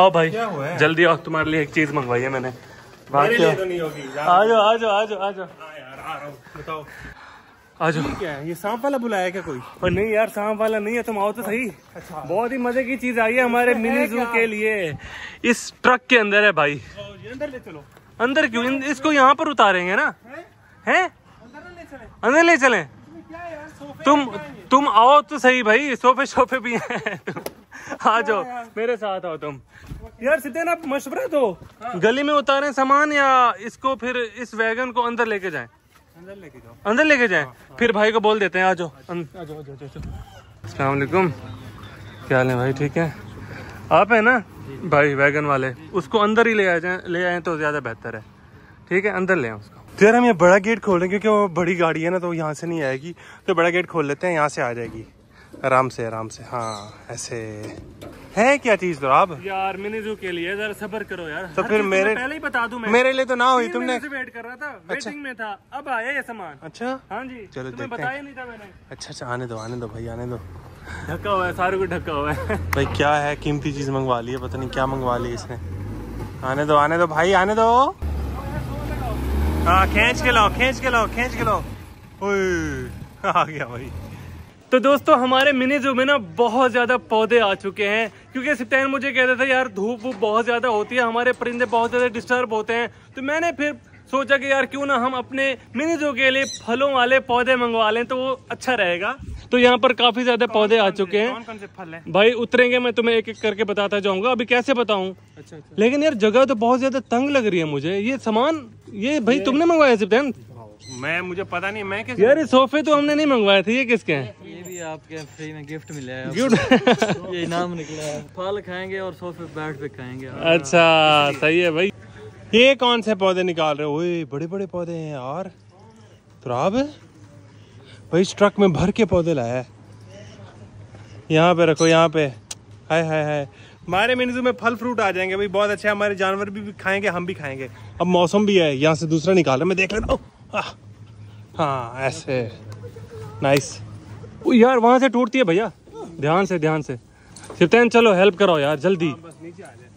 आओ भाई जल्दी आओ, तुम्हारे लिए एक चीज मंगवाई है मैंने। आ जाओ। क्या है ये सांप वाला बुलाया क्या कोई? और नहीं यार सांप वाला नहीं है, तुम आओ तो सही। अच्छा बहुत ही मजे की चीज आई है हमारे मिनी जू के लिए। इस ट्रक के अंदर है भाई, अंदर ले चलो। अंदर क्यों? इसको यहाँ पर उतारेंगे ना, हैं? अंदर ले चलें। तुम आओ तो सही भाई, सोफे भी हैं। आ जाओ मेरे साथ, आओ तुम। यार सिद्धन आप मशवरा दो, गली में उतारें सामान या इसको फिर इस वैगन को अंदर लेके जाएं? अंदर लेके जाएं। फिर भाई को बोल देते हैं। आ जाओ। अस्सलामुअलैकुम, क्या हाल है भाई? ठीक है, आप है ना भाई वैगन वाले? उसको अंदर ही ले आए तो ज्यादा बेहतर है। ठीक है अंदर ले आए उसको। फिर हम ये बड़ा गेट खोलें क्योंकि वो बड़ी गाड़ी है ना तो यहाँ से नहीं आएगी, तो बड़ा गेट खोल लेते हैं, यहाँ से आ जाएगी आराम से। हाँ ऐसे है क्या चीज तो आप यार मिनी जू के लिए जरा सब्र करो यार। तो फिर मेरे पहले ही बता दूं, मैं मेरे लिए तो ना हुई, तुमने वेट कर रहा था। अच्छा? वेटिंग में था, अब आया ये सामान। अच्छा हाँ जी, चलो तुम्हें बताया नहीं था मैंने। अच्छा आने दो भाई, आने दो। ढका हुआ है, सारे को ढका हुआ है भाई। क्या है, कीमती चीज मंगवा ली है, पता नहीं क्या मंगवा ली इसने। आने दो भाई, आने दो। हाँ खींच के लाओ। आ गया भाई। तो दोस्तों हमारे मिनी जू में ना बहुत ज़्यादा पौधे आ चुके हैं क्योंकि सब्तैन मुझे कहता था यार धूप बहुत ज़्यादा होती है, हमारे परिंदे बहुत ज़्यादा डिस्टर्ब होते हैं। तो मैंने फिर सोचा कि यार क्यों ना हम अपने मिनी जू के लिए फलों वाले पौधे मंगवा लें तो वो अच्छा रहेगा। तो यहाँ पर काफ़ी ज़्यादा पौधे आ चुके हैं। कौन से फल है भाई? उतरेंगे मैं तुम्हें एक एक करके बताता जाऊँगा, अभी कैसे बताऊँ। अच्छा लेकिन यार जगह तो बहुत ज़्यादा तंग लग रही है मुझे। ये सामान ये भाई तुमने मंगवाया सब्तैन? मुझे पता नहीं मैं कैसे। यार ये सोफे तो हमने नहीं मंगवाए थे, ये किसके हैं? ये भी आपके फ्री में गिफ्ट मिला है, गिफ्ट ये इनाम निकला है। फल खाएंगे और सोफे बैठ पे खाएंगे। अच्छा सही है भाई। ये कौन से पौधे निकाल रहे हो? ओए बड़े बड़े पौधे हैं यार। तुराब भाई ट्रक में भर के पौधे लाया है। यहाँ पे रखो, यहाँ पे। हाय हमारे मिनी ज़ू में फल फ्रूट आ जाएंगे भाई, बहुत अच्छे। हमारे जानवर भी खाएंगे, हम भी खाएंगे। अब मौसम भी है, यहाँ से दूसरा निकाल रहा मैं देख लेता हूँ। हाँ ऐसे नाइस। ओ यार वहाँ से टूटती है भैया, ध्यान से। सब्तैन चलो हेल्प करो यार जल्दी। बस नीचे आ जाए।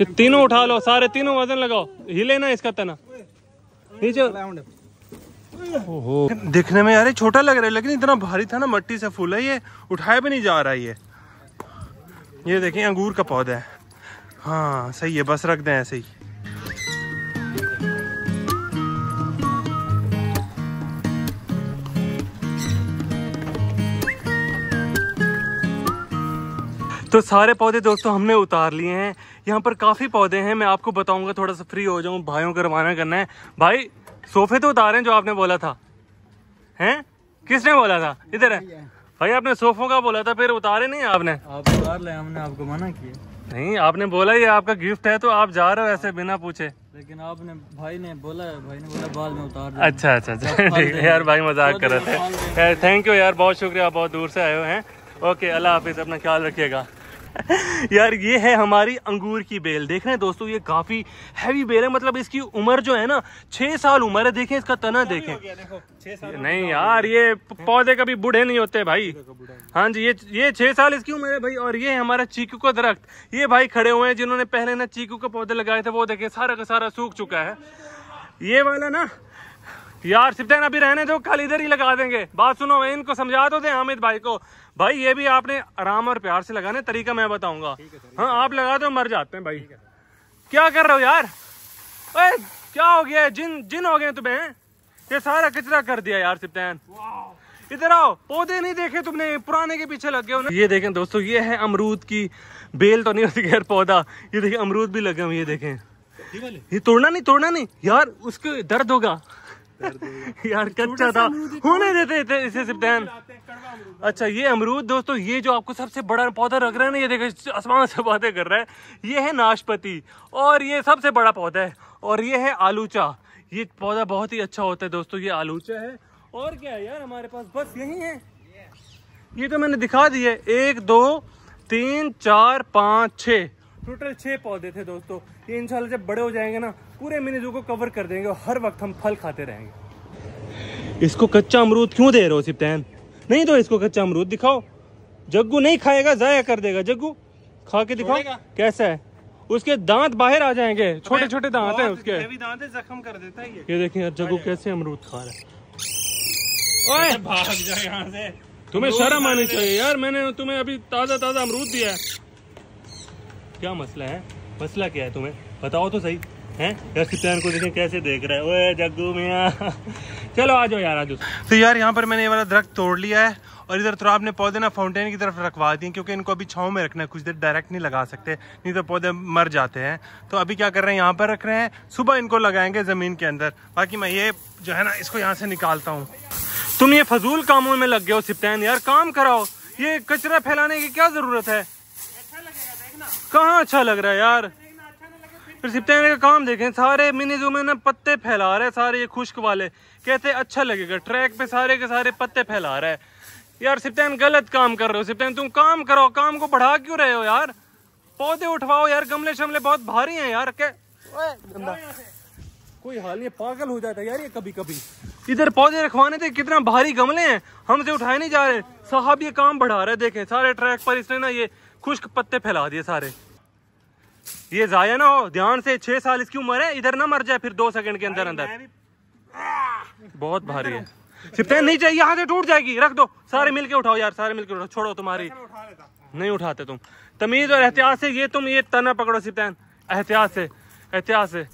ये तीनों उठा लो, सारे तीनों वजन लगाओ, हिले ना इसका तना नीचे। ओहो देखने में यार ये छोटा लग रहा है लेकिन इतना भारी था ना, मट्टी से फूला ये, उठाया भी नहीं जा रहा है। ये देखिए अंगूर का पौधा है। हाँ सही है, बस रख दें ऐसे ही। तो सारे पौधे दोस्तों हमने उतार लिए हैं। यहाँ पर काफ़ी पौधे हैं, मैं आपको बताऊंगा थोड़ा सा फ्री हो जाऊँ। भाइयों को रवाना करना है। भाई सोफे तो उतारे जो आपने बोला था, हैं? किसने बोला था? इधर है भाई, आपने सोफों का बोला था फिर उतारे नहीं आपने। आप उतार ले, हमने आपको मना किया नहीं। आपने बोला ये आपका गिफ्ट है तो आप जा रहे हो ऐसे बिना पूछे। लेकिन आपने भाई ने बोला बाल में उतार। अच्छा ठीक है यार भाई, मजाक कर रहे थे। थैंक यू यार, बहुत शुक्रिया, आप बहुत दूर से आए हुए हैं। ओके अल्लाह हाफिज़, अपना ख्याल रखिएगा। यार ये है हमारी अंगूर की बेल, देख रहे हैं दोस्तों ये काफी हैवी बेल है। मतलब इसकी उम्र जो है ना 6 साल उम्र है। देखें इसका तना देखें। देखो 6 साल नहीं यार, ये पौधे कभी बूढ़े नहीं होते भाई। हाँ जी ये 6 साल इसकी उम्र है भाई। और ये हमारा चीकू का दरख्त, ये भाई खड़े हुए हैं जिन्होंने पहले ना चीकू के पौधे लगाए थे, वो देखे सारा का सारा सूख चुका है। ये वाला ना यार सब्तैन अभी रहने दो, कल इधर ही लगा देंगे। बात सुनो, इनको समझा दो हामिद भाई को। भाई ये भी आपने आराम और प्यार से लगाने, तरीका मैं बताऊंगा। हाँ आप लगा दो, मर जाते हैं भाई। क्या कर रहे हो यार? अरे क्या हो गया, जिन हो गए तुम्हें? ये सारा कचरा कर दिया यार सब्तैन। इधर आओ, पौधे नहीं देखे तुमने, पुराने के पीछे लग गए हो ना। ये देखें दोस्तों ये है अमरूद की बेल, तो नहीं होती यार पौधा। ये देखें अमरूद भी लगे हुए, ये देखें। ये तोड़ना नहीं यार, उसके दर्द होगा यार, कच्चा था, होने देते इसे सब्तैन। अच्छा ये अमरूद दोस्तों, ये जो आपको सबसे बड़ा पौधा लग रहा है ना, ये देखो आसमान से बातें कर रहा है। ये है नाशपाती और ये सबसे बड़ा पौधा है। और ये है आलूचा, ये पौधा बहुत ही अच्छा होता है दोस्तों। ये आलूचा है और क्या है यार हमारे पास, बस यही है। ये तो मैंने दिखा दी है, 1 2 3 4 5 6 टोटल 6 पौधे थे दोस्तों। ये इंशाल्लाह जब बड़े हो जाएंगे ना पूरे मिनी जू को कवर कर देंगे और हर वक्त हम फल खाते रहेंगे। इसको कच्चा अमरूद क्यों दे रहे हो सब्तैन? नहीं तो इसको कच्चा अमरूद दिखाओ, जग्गू नहीं खाएगा, जाया कर देगा। जग्गू खा के दिखाओ कैसा है, उसके दांत बाहर आ जाएंगे, छोटे छोटे दांत है उसके, दांत जख्म कर देता है ये देखिए यार जग्गू कैसे अमरूद खा रहा है। ओए भाग जा यहाँ से, तुम्हें शर्म आनी चाहिए यार, मैंने तुम्हें अभी ताजा ताजा अमरूद दिया है। क्या मसला है, मसला क्या है तुम्हें बताओ तो सही है। यार सब्तैन को देखें कैसे देख रहा है। ओए जग्गू मियां चलो आ जाओ यार आ जाओ। तो यार यहाँ पर मैंने ये वाला दरख्त तोड़ लिया है और इधर तो आपने पौधे ना फाउंटेन की तरफ रखवा दिए, क्योंकि इनको अभी छांव में रखना है, कुछ देर डायरेक्ट नहीं लगा सकते नहीं तो पौधे मर जाते हैं। तो अभी क्या कर रहे हैं यहाँ पर रख रहे हैं, सुबह इनको लगाएंगे ज़मीन के अंदर। बाकी मैं ये जो है ना इसको यहाँ से निकालता हूँ। तुम ये फजूल कामों में लग गए हो सब्तैन, यार काम कराओ, ये कचरा फैलाने की क्या ज़रूरत है। कहाँ अच्छा लग रहा है यार, फिर सब्तैन का काम देखें, सारे मिनी जू में ना पत्ते फैला रहे सारे, ये खुश्क वाले कहते अच्छा लगेगा, ट्रैक पे सारे के सारे पत्ते फैला रहा है। यार सब्तैन गलत काम कर रहे हो सब्तैन, तुम काम करो, काम को बढ़ा क्यों रहे हो यार, पौधे उठवाओ यार, गमले शमले बहुत भारी हैं यार। कोई हाल नहीं, पागल हो जाता है यार ये कभी कभी। इधर पौधे रखवाने थे, कितना भारी गमले हैं, हमसे उठाए नहीं जा रहे। साहब ये काम बढ़ा रहे देखें, सारे ट्रैक पर इसने ना ये खुश्क पत्ते फैला दिए सारे, ये जाया ना हो ध्यान से, 6 साल इसकी उम्र है, इधर ना मर जाए फिर 2 सेकंड के अंदर अंदर, बहुत भारी है सब्तैन, नहीं चाहिए यहाँ से टूट जाएगी, रख दो, सारे मिलके उठाओ यार, सारे मिलके उठाओ, छोड़ो तुम्हारी नहीं उठाते तुम, तमीज और एहतियात से ये तुम ये तना पकड़ो सब्तैन, एहतियात से एहतियात से।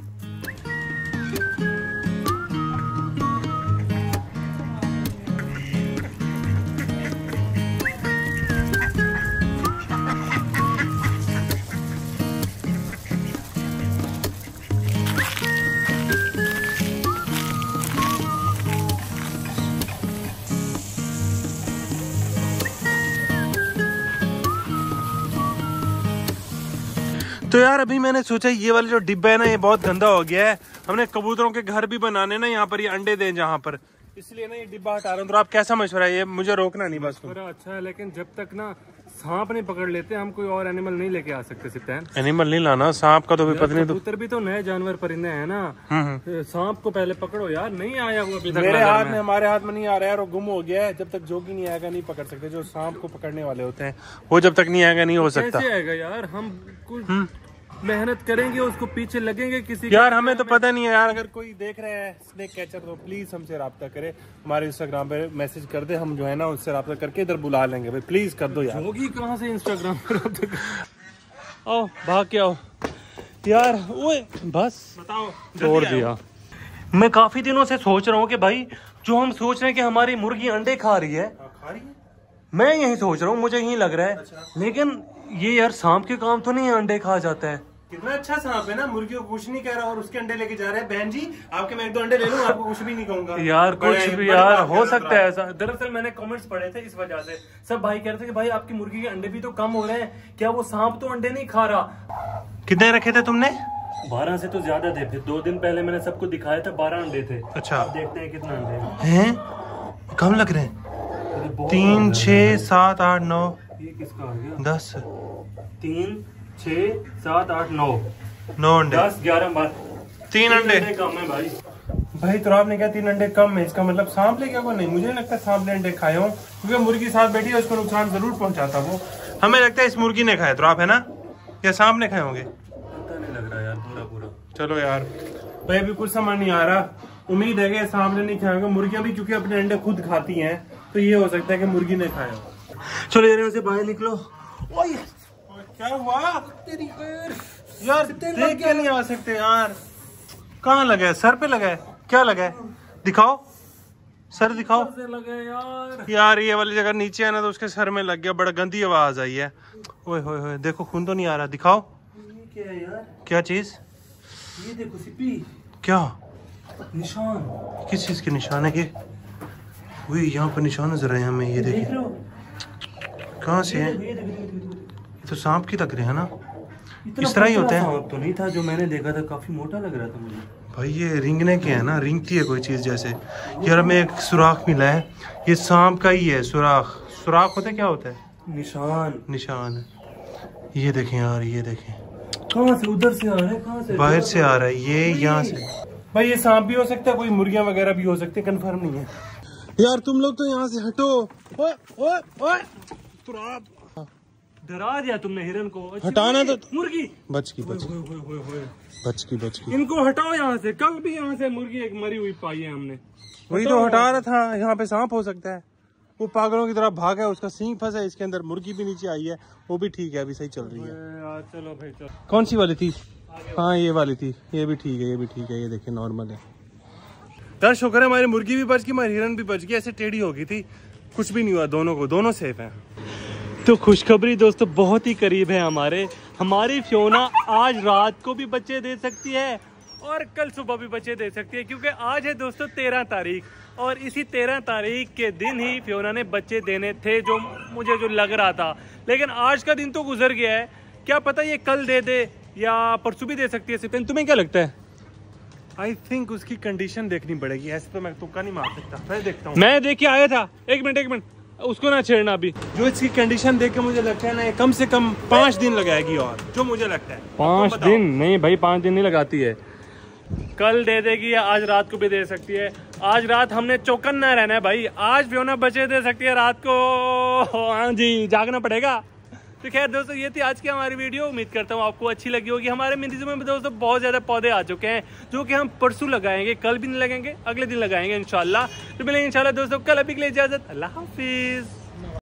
तो यार अभी मैंने सोचा ये वाला जो डिब्बा है ना ये बहुत गंदा हो गया है, हमने कबूतरों के घर भी बनाने ना यहाँ पर, ये अंडे दें जहाँ पर, इसलिए ना ये डिब्बा हटा रहा हूँ। तो आप कैसा मशवरा है, ये मुझे रोकना नहीं बस, अच्छा है लेकिन जब तक ना सांप नहीं पकड़ लेते हम कोई और एनिमल नहीं लेके आ सकते सब्तैन। एनिमल नहीं लाना, सांप का तो भी पता नहीं, कबूतर भी तो नए जानवर परिंदे है ना, सांप को पहले पकड़ो यार, नहीं आया वो अभी तक मेरे हाथ में, हमारे हाथ में नहीं आ रहा है और गुम हो गया है, जब तक जोगी नहीं आएगा नहीं पकड़ सकते, जो सांप को पकड़ने वाले होते हैं वो जब तक नहीं आएगा नहीं हो सकता। आएगा यार, हम कुछ मेहनत करेंगे उसको पीछे लगेंगे किसी यार, हमें तो पता नहीं है यार। अगर कोई देख रहा है स्नेक कैचर तो प्लीज हमसे राब्ता करे, हमारे इंस्टाग्राम पे मैसेज कर दे, हम जो है ना उससे राब्ता करके इधर बुला लेंगे भाई, प्लीज कर दो यार। होगी कहाँ से इंस्टाग्राम पे राब्ता कर, आओ भाग के आओ यार। ओए बस बताओ छोड़ दिया। मैं काफी दिनों से सोच रहा हूँ कि भाई जो हम सोच रहे हैं कि हमारी मुर्गी अंडे खा रही है, मैं यही सोच रहा हूँ, मुझे यही लग रहा है, लेकिन ये यार सांप के काम तो नहीं अंडे खा जाता है। कितना अच्छा सांप है ना, मुर्गियों को कुछ नहीं कह रहा और उसके अंडे लेके जा रहे हैं। बहन जी आपके मैं 1-2 अंडे ले लूं, आपको कुछ भी नहीं कहूंगा यार, कुछ भी यार हो सकता है ऐसा। दरअसल मैंने कमेंट्स पढ़े थे, इस वजह से सब भाई कह रहे थे कि भाई आपकी मुर्गी के अंडे भी तो कम हो रहे हैं, क्या वो सांप तो अंडे नहीं खा रहा। कितने रखे थे तुमने? 12 से तो ज्यादा थे, 2 दिन पहले मैंने सबको दिखाया था, 12 अंडे थे। अच्छा देखते हैं कितना अंडे हैं, कम लग रहे हैं, 3, 6, 7, 8, 9, ये किसका आ गया 10, 3, 6, 7, 8, 9 अंडे, 10, 11, 12, 3 अंडे कम है भाई। भाई तो आपने क्या 3 अंडे कम है, इसका मतलब सांप ले गया को नहीं, मुझे नहीं लगता सांप ने अंडे खाए हो, क्योंकि मुर्गी साथ बैठी है उसको नुकसान जरूर पहुंचाता वो, हमें लगता है इस मुर्गी ने खाया तो आप है ना, या सांप ने खाए होंगे, पता नहीं लग रहा यार पूरा। चलो यार भाई अभी कुछ समझ नहीं आ रहा, उम्मीद है कि सांप ने नहीं खाए होंगे, मुर्गियाँ भी क्योंकि अपने अंडे खुद खाती है तो ये हो सकता है कि मुर्गी ने खाया हो। चलो यार यहाँ से बाहर निकलो। क्या हुआ तेरी यार, देख के नहीं आ सकते यार। कहाँ लगा है, सर पे लगा है, क्या लगा है दिखाओ, सर दिखाओ। यार ये वाली जगह नीचे है ना तो उसके सर में लग गया, बड़ा गंदी आवाज आई है। ओए होए होए देखो खून तो नहीं आ रहा, दिखाओ क्या है यार, क्या चीज, ये देखो सिपी, क्या निशान, किस चीज के निशान है ये, वही यहाँ पर निशान नजर आए हमें, ये देखिए कहाँ से है, तो सांप की लग रहे हैं ना, इस तरह ही होते हैं। सांप तो नहीं था जो मैंने देखा था, काफी मोटा लग रहा था मुझे। भाई ये रिंगने के है ना, रिंगती है कोई चीज जैसे। यार हमें एक सुराख मिला है, ये सांप का ही है सुराख। सुराख होता है क्या होता है, निशान, निशान। ये देखें यार, ये देखें कहाँ से, उधर से आ रहा है, कहाँ से बाहर से आ रहा है, ये यहाँ से। भाई ये सांप भी हो सकता है, कोई मुर्गियाँ वगैरह भी हो सकती है, कंफर्म नहीं है यार। तुम लोग तो यहाँ से हटो, सुराब डरा दिया तुमने हिरन को। हटाना तो मुर्गी बचकी इनको हटाओ यहाँ से। कल भी यहाँ से मुर्गी एक मरी हुई पाई है हमने, वही तो हटा रहा था। यहाँ पे सांप हो सकता है, वो पागलों की तरह भागा है, उसका सींग फंसा है इसके अंदर। मुर्गी भी नीचे आई है, वो भी ठीक है, अभी सही चल रही है। चलो भाई चलो। कौन सी वाली थी? हाँ ये वाली थी, ये भी ठीक है, ये भी ठीक है, ये देखे नॉर्मल है। डर शुक्र है हमारी मुर्गी भी बच गई, हमारी हिरन भी बच गई। ऐसे टेढ़ी हो गई थी, कुछ भी नहीं हुआ दोनों को, दोनों सेफ हैं। तो खुशखबरी दोस्तों बहुत ही करीब है हमारे। हमारी फ्योना आज रात को भी बच्चे दे सकती है और कल सुबह भी बच्चे दे सकती है, क्योंकि आज है दोस्तों 13 तारीख और इसी 13 तारीख के दिन ही फ्योना ने बच्चे देने थे, जो मुझे जो लग रहा था। लेकिन आज का दिन तो गुजर गया है, क्या पता ये कल दे दे या परसों भी दे सकती है। सिर्फ तुम्हें क्या लगता है? आई थिंक उसकी कंडीशन देखनी पड़ेगी, ऐसे तो मैं तुक्का नहीं मार सकता। मैं देखता हूँ, मैं देख के आया था। एक मिनट उसको ना छेड़ना अभी। जो इसकी कंडीशन देख के मुझे लगता है ना, कम से कम 5 दिन लगाएगी, और जो मुझे लगता है 5 दिन नहीं भाई, 5 दिन नहीं लगाती है। कल दे देगी या आज रात को भी दे सकती है। आज रात हमने चौकन्ना रहना है भाई, आज फ्योना बच्चे दे सकती है, रात को हाँ जी जागना पड़ेगा। तो खैर दोस्तों ये थी आज की हमारी वीडियो, उम्मीद करता हूँ आपको अच्छी लगी होगी। हमारे मिर्ची में दोस्तों बहुत ज़्यादा पौधे आ चुके हैं, जो कि हम परसों लगाएंगे, कल भी नहीं लगाएंगे, अगले दिन लगाएंगे इंशाल्लाह। तो मिलेंगे इंशाल्लाह दोस्तों कल। अभी के लिए इजाज़त, अल्लाह हाफिज़।